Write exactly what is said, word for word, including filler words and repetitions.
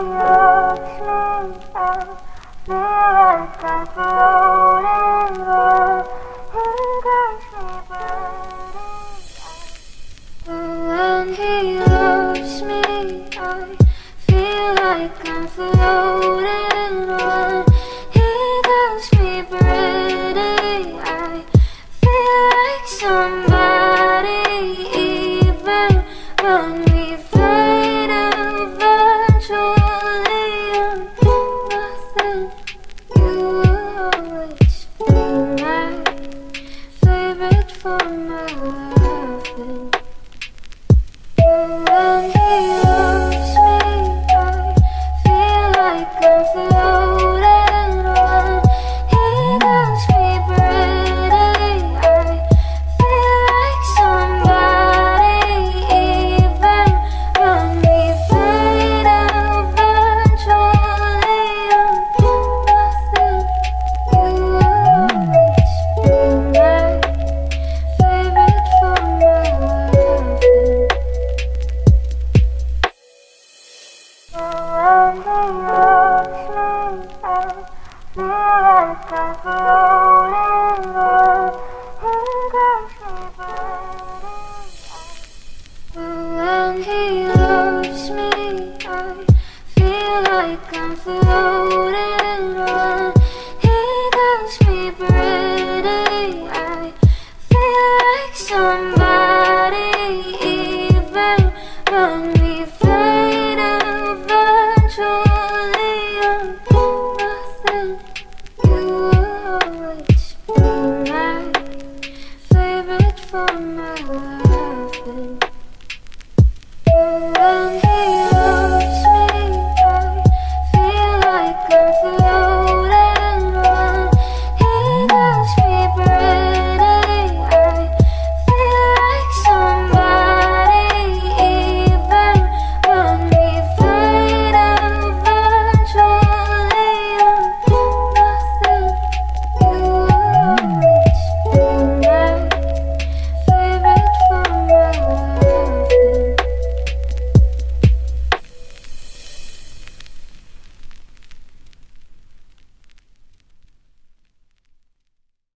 When he loves me, I feel like I'm floating.